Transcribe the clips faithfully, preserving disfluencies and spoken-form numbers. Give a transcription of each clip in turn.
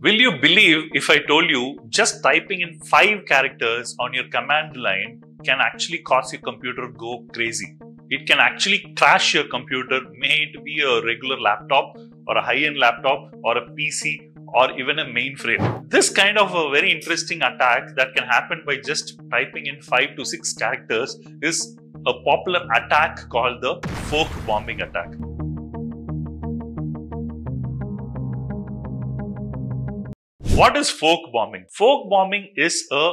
Will you believe if I told you just typing in five characters on your command line can actually cause your computer to go crazy? It can actually crash your computer, may it be a regular laptop or a high-end laptop or a P C or even a mainframe. This kind of a very interesting attack that can happen by just typing in five to six characters is a popular attack called the fork bombing attack. What is fork bombing? Fork bombing is a,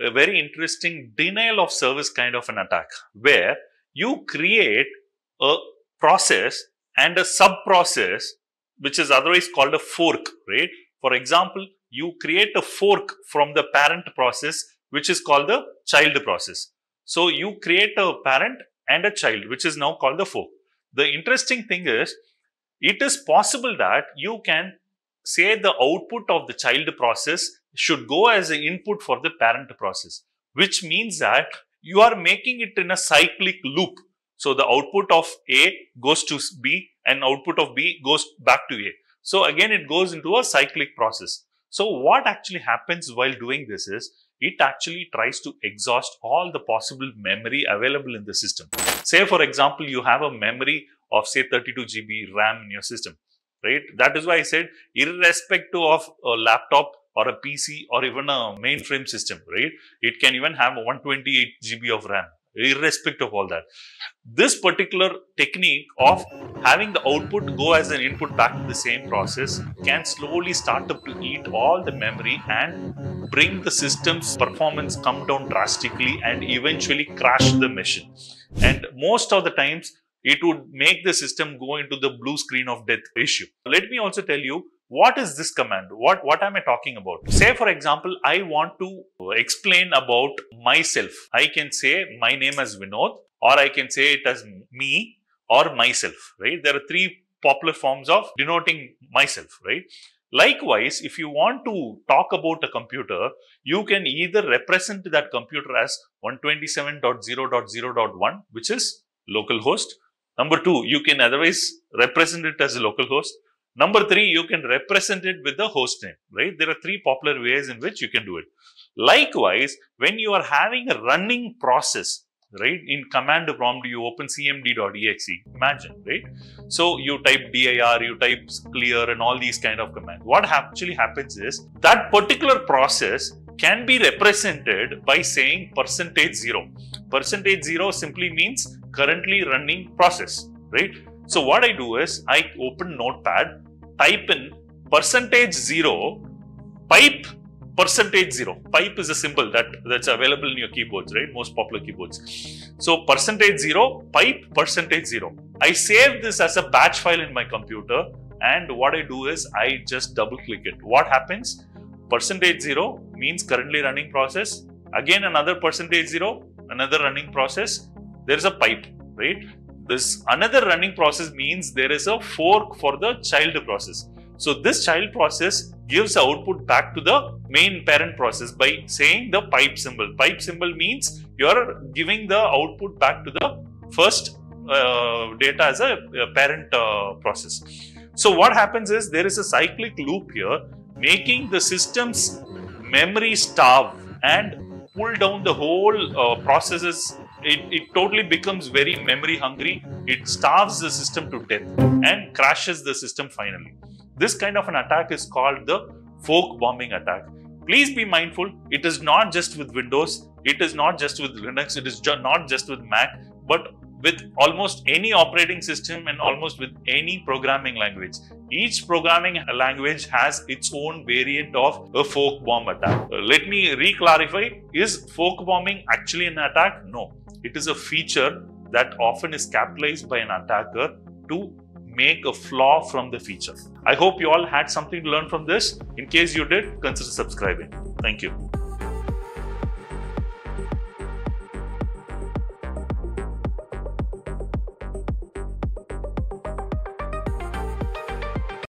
a very interesting denial of service kind of an attack where you create a process and a sub-process which is otherwise called a fork, right? For example, you create a fork from the parent process which is called the child process. So you create a parent and a child which is now called the fork. The interesting thing is, it is possible that you can say the output of the child process should go as an input for the parent process, which means that you are making it in a cyclic loop. So the output of A goes to B and output of B goes back to A. So again, it goes into a cyclic process. So what actually happens while doing this is, it actually tries to exhaust all the possible memory available in the system. Say, for example, you have a memory of say thirty-two G B RAM in your system. Right? That is why I said irrespective of a laptop or a P C or even a mainframe system, right? It can even have one twenty-eight G B of RAM, irrespective of all that. This particular technique of having the output go as an input back to the same process can slowly start to eat all the memory and bring the system's performance come down drastically and eventually crash the machine. And most of the times, it would make the system go into the blue screen of death issue. Let me also tell you, what is this command? What, what am I talking about? Say, for example, I want to explain about myself. I can say my name as Vinod, or I can say it as me or myself, right? There are three popular forms of denoting myself, right? Likewise, if you want to talk about a computer, you can either represent that computer as one twenty-seven dot zero dot zero dot one, which is local host. Number two, you can otherwise represent it as a local host. Number three, you can represent it with the host name, right? There are three popular ways in which you can do it. Likewise, when you are having a running process, right? In command prompt, you open cmd.exe, imagine, right? So you type dir, you type clear and all these kind of commands. What actually happens is that particular process can be represented by saying percentage zero. Percentage zero simply means currently running process, right? So what I do is I open notepad, type in percentage zero, pipe percentage zero. Pipe is a symbol that, that's available in your keyboards, right? Most popular keyboards. So percentage zero, pipe percentage zero. I save this as a batch file in my computer. And what I do is I just double click it. What happens? Percentage zero means currently running process. Again, another percentage zero, another running process. There is a pipe, right? This another running process means there is a fork for the child process. So this child process gives output back to the main parent process by saying the pipe symbol. Pipe symbol means you are giving the output back to the first uh, data as a, a parent uh, process. So what happens is there is a cyclic loop here, making the system's memory starve and pull down the whole uh, processes. It, it totally becomes very memory hungry. It starves the system to death and crashes the system finally. This kind of an attack is called the fork bombing attack. Please be mindful. It is not just with Windows. It is not just with Linux. It is ju- not just with Mac, but with almost any operating system and almost with any programming language. Each programming language has its own variant of a fork bomb attack. Uh, let me re-clarify, is fork bombing actually an attack? No, it is a feature that often is capitalized by an attacker to make a flaw from the feature. I hope you all had something to learn from this. In case you did, consider subscribing. Thank you.